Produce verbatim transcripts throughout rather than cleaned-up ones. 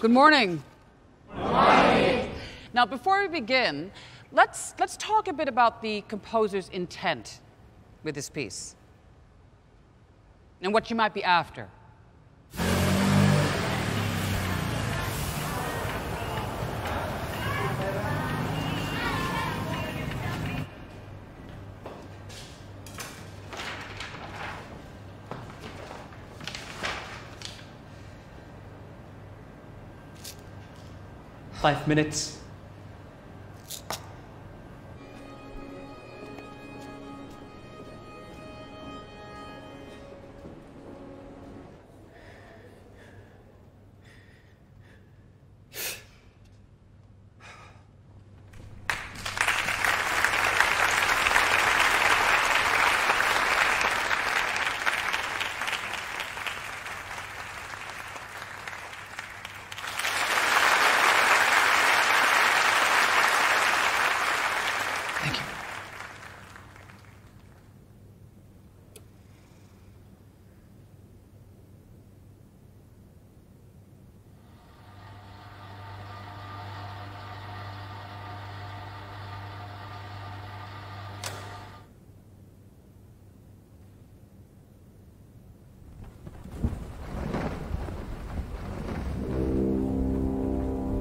Good morning. Good morning. Now, before we begin, let's, let's talk a bit about the composer's intent with this piece and what you might be after. Five minutes.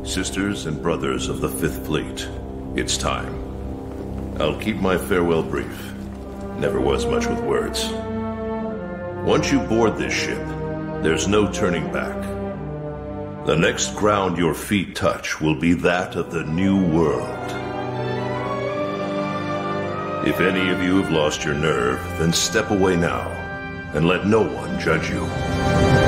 Sisters and brothers of the Fifth Fleet, it's time. I'll keep my farewell brief. Never was much with words. Once you board this ship, there's no turning back. The next ground your feet touch will be that of the New World. If any of you have lost your nerve, then step away now and let no one judge you.